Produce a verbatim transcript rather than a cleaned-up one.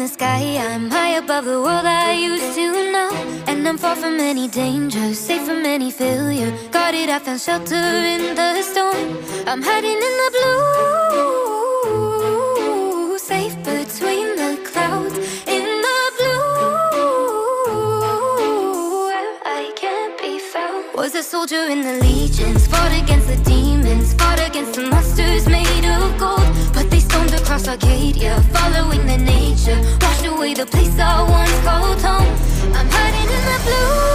the sky, I'm high above the world I used to know. And I'm far from any danger, safe from any failure. Guarded, I found shelter in the storm. I'm hiding in the blue, safe between the clouds. In the blue, where I can't be found. Was a soldier in the legions, fought against the demons, fought against the monsters made of gold. But they stormed across Arcadia, following the nature, washed away the place I once called home. I'm hiding in the blue.